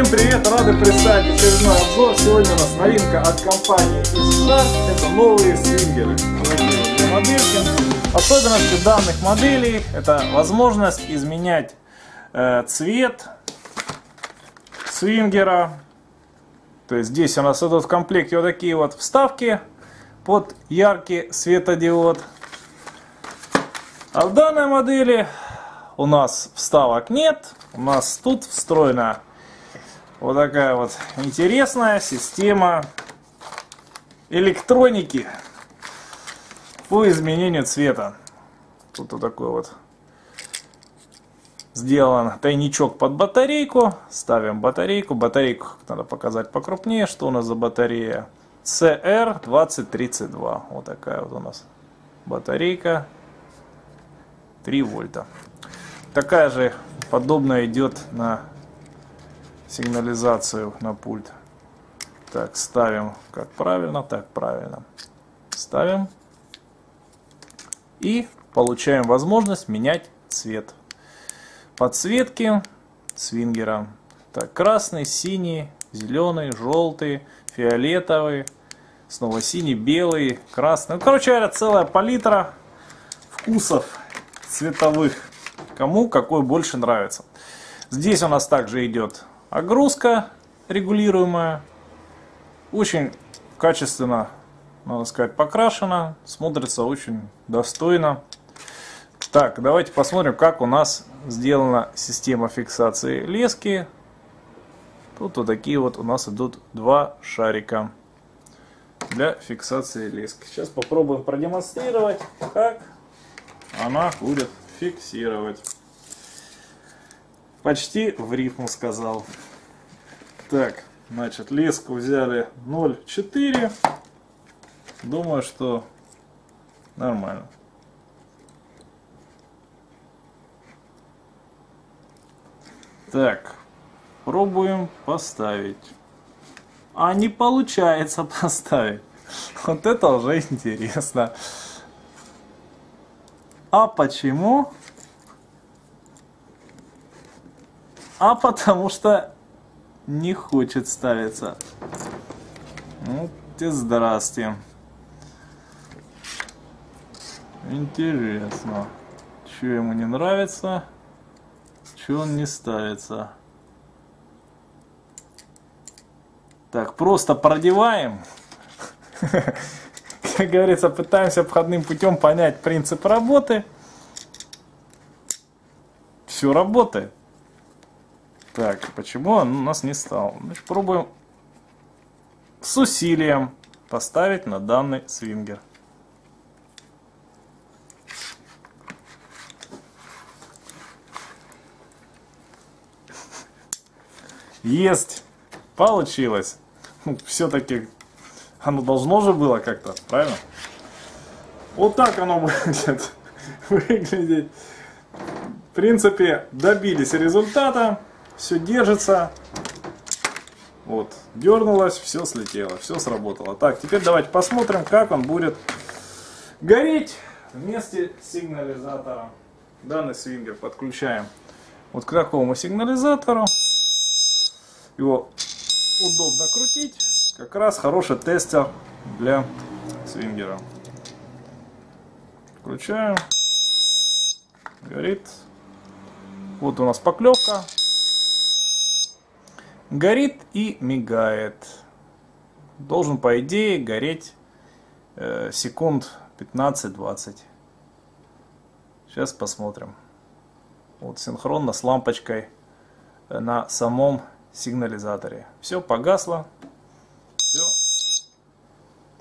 Всем привет! Рады представить очередной обзор. Сегодня у нас новинка от компании EastShark. Это новые свингеры. Особенностью данных моделей это возможность изменять цвет свингера. То есть здесь у нас идут в комплекте вот такие вот вставки под яркий светодиод. А в данной модели у нас вставок нет. У нас тут встроена вот такая вот интересная система электроники по изменению цвета. Тут вот такой вот сделан тайничок под батарейку. Ставим батарейку. Батарейку надо показать покрупнее. Что у нас за батарея? CR2032. Вот такая вот у нас батарейка. 3 вольта. Такая же подобная идет на сигнализацию, на пульт. Так, ставим как правильно, так правильно. Ставим. И получаем возможность менять цвет. Подсветки свингера. Так, красный, синий, зеленый, желтый, фиолетовый. Снова синий, белый, красный. Ну, короче говоря, целая палитра вкусов цветовых. Кому какой больше нравится. Здесь у нас также идет огрузка регулируемая. Очень качественно, надо сказать, покрашена. Смотрится очень достойно. Так, давайте посмотрим, как у нас сделана система фиксации лески. Тут вот такие вот у нас идут два шарика для фиксации лески. Сейчас попробуем продемонстрировать, как она будет фиксировать. Почти в рифму сказал. Так, значит, леску взяли 0,4. Думаю, что нормально. Так, пробуем поставить. А не получается поставить. Вот это уже интересно. А почему? А потому что не хочет ставиться. Ну, ты здрасте. Интересно, что ему не нравится, что он не ставится. Так, просто продеваем. Как говорится, пытаемся обходным путем понять принцип работы. Все работает. Так, почему он у нас не стал? Значит, пробуем с усилием поставить на данный свингер. Есть! Получилось! Ну, все-таки оно должно же было как-то, правильно? Вот так оно будет выглядеть. В принципе, добились результата. Все держится. Вот, дернулось, все слетело, все сработало. Так, теперь давайте посмотрим, как он будет гореть вместе с сигнализатором. Данный свингер подключаем вот к такому сигнализатору. Его удобно крутить. Как раз хороший тестер для свингера. Включаем. Горит. Вот у нас поклевка. Горит и мигает. Должен, по идее, гореть секунд 15-20. Сейчас посмотрим. Вот синхронно с лампочкой на самом сигнализаторе. Все погасло.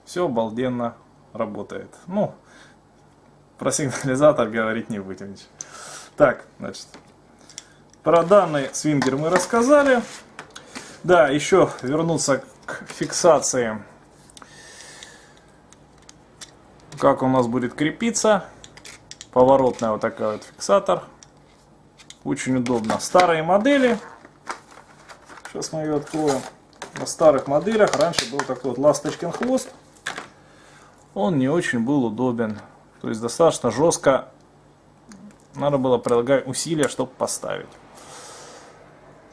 Все обалденно работает. Ну, про сигнализатор говорить не будем. Так, значит, про данный свингер мы рассказали. Да, еще вернуться к фиксации. Как у нас будет крепиться. Поворотная вот такая вот фиксатор. Очень удобно. Старые модели. Сейчас мы ее откроем. На старых моделях раньше был такой вот ласточкин хвост. Он не очень был удобен. То есть достаточно жестко надо было прилагать усилия, чтобы поставить.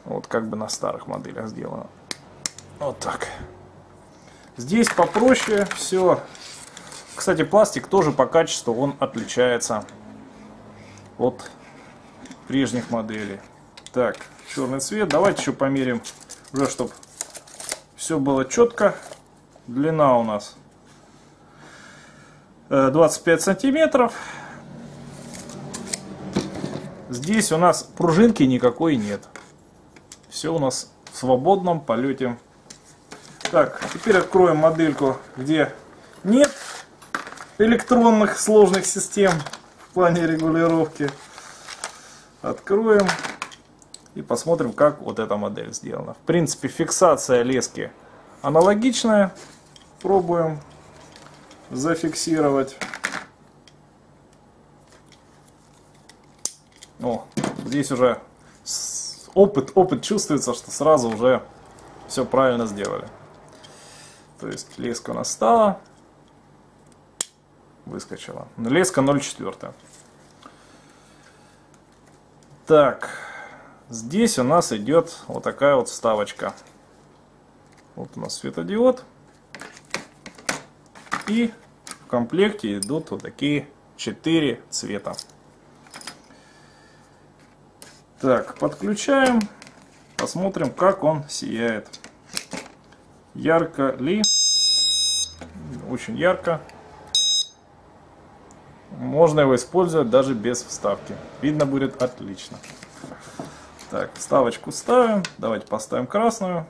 Вот как бы на старых моделях сделано. Вот так. Здесь попроще все. Кстати, пластик тоже по качеству он отличается от прежних моделей. Так, черный цвет. Давайте еще померим, уже чтобы все было четко. Длина у нас 25 сантиметров. Здесь у нас пружинки никакой нет. Все у нас в свободном полете. Так, теперь откроем модельку, где нет электронных сложных систем в плане регулировки. Откроем и посмотрим, как вот эта модель сделана. В принципе, фиксация лески аналогичная. Пробуем зафиксировать. О, здесь уже опыт чувствуется, что сразу уже все правильно сделали. То есть леска у нас стала, выскочила. Леска 0,4. Так, здесь у нас идет вот такая вот вставочка. Вот у нас светодиод. И в комплекте идут вот такие 4 цвета. Так, подключаем. Посмотрим, как он сияет. Ярко ли? Очень ярко. Можно его использовать даже без вставки. Видно будет отлично. Так, вставочку ставим. Давайте поставим красную.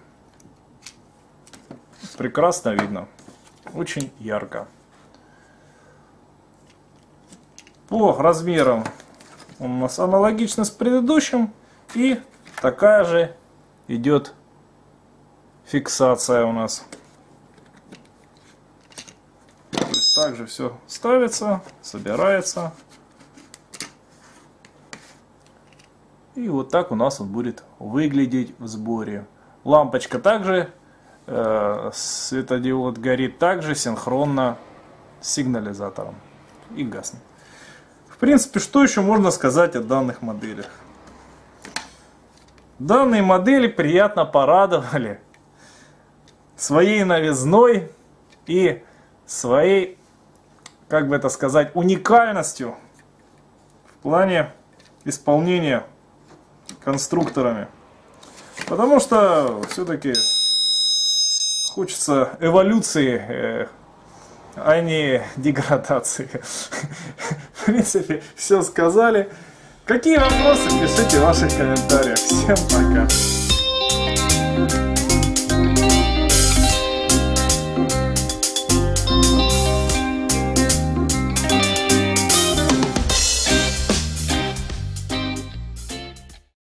Прекрасно видно. Очень ярко. По размерам он у нас аналогично с предыдущим. И такая же идет фиксация у нас. То есть также все ставится, собирается. И вот так у нас он будет выглядеть в сборе. Лампочка также, светодиод горит также синхронно с сигнализатором и гаснет. В принципе, что еще можно сказать о данных моделях? Данные модели приятно порадовали своей новизной и своей, как бы это сказать, уникальностью в плане исполнения конструкторами. Потому что все-таки хочется эволюции, а не деградации. В принципе, все сказали. Какие вопросы, пишите в ваших комментариях. Всем пока!